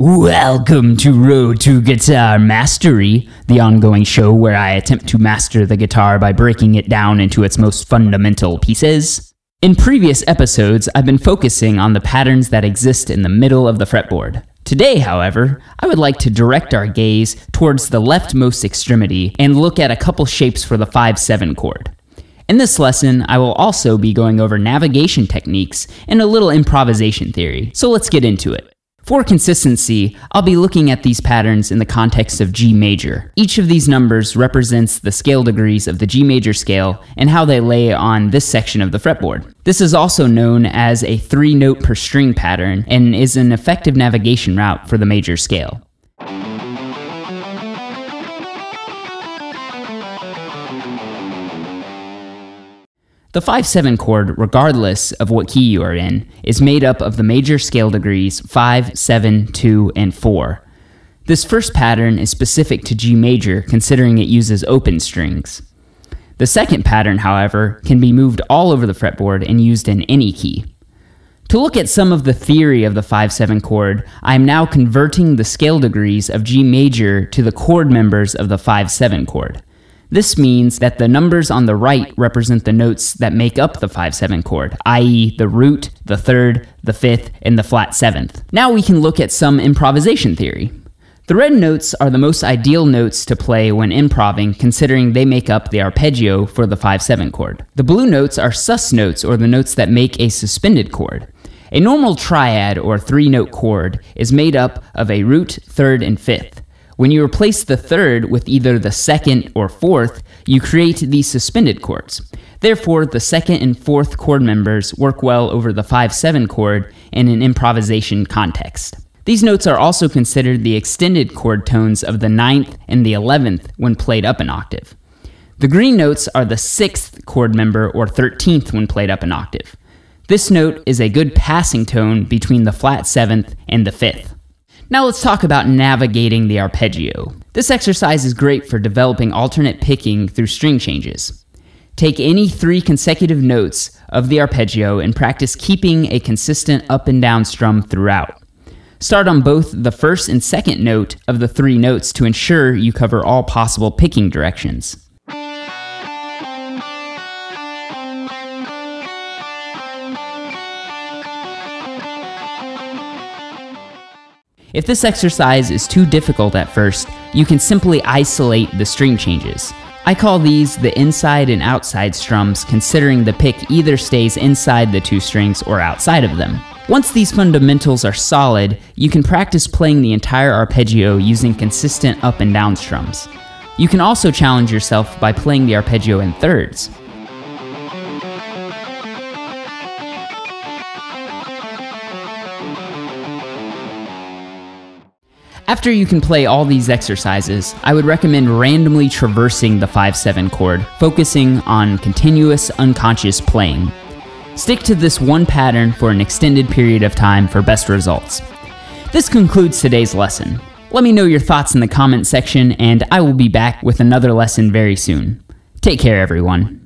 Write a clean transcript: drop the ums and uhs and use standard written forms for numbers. Welcome to Road to Guitar Mastery, the ongoing show where I attempt to master the guitar by breaking it down into its most fundamental pieces. In previous episodes, I've been focusing on the patterns that exist in the middle of the fretboard. Today, however, I would like to direct our gaze towards the leftmost extremity and look at a couple shapes for the 5/7 chord. In this lesson, I will also be going over navigation techniques and a little improvisation theory, so let's get into it. For consistency, I'll be looking at these patterns in the context of G major. Each of these numbers represents the scale degrees of the G major scale and how they lay on this section of the fretboard. This is also known as a 3-note per string pattern and is an effective navigation route for the major scale. The 5/7 chord, regardless of what key you are in, is made up of the major scale degrees 5, 7, 2, and 4. This first pattern is specific to G major, considering it uses open strings. The second pattern, however, can be moved all over the fretboard and used in any key. To look at some of the theory of the 5/7 chord, I am now converting the scale degrees of G major to the chord members of the 5/7 chord. This means that the numbers on the right represent the notes that make up the 5/7 chord, i.e. the root, the third, the fifth, and the flat seventh. Now we can look at some improvisation theory. The red notes are the most ideal notes to play when improvising, considering they make up the arpeggio for the 5/7 chord. The blue notes are sus notes, or the notes that make a suspended chord. A normal triad, or 3-note chord, is made up of a root, third, and fifth. When you replace the third with either the second or fourth, you create these suspended chords. Therefore, the second and fourth chord members work well over the 5/7 chord in an improvisation context. These notes are also considered the extended chord tones of the ninth and the 11th when played up an octave. The green notes are the sixth chord member, or 13th, when played up an octave. This note is a good passing tone between the flat seventh and the fifth. Now let's talk about navigating the arpeggio. This exercise is great for developing alternate picking through string changes. Take any three consecutive notes of the arpeggio and practice keeping a consistent up and down strum throughout. Start on both the first and second note of the three notes to ensure you cover all possible picking directions. If this exercise is too difficult at first, you can simply isolate the string changes. I call these the inside and outside strums, considering the pick either stays inside the two strings or outside of them. Once these fundamentals are solid, you can practice playing the entire arpeggio using consistent up and down strums. You can also challenge yourself by playing the arpeggio in thirds. After you can play all these exercises, I would recommend randomly traversing the 5/7 chord, focusing on continuous, unconscious playing. Stick to this one pattern for an extended period of time for best results. This concludes today's lesson. Let me know your thoughts in the comment section, and I will be back with another lesson very soon. Take care, everyone.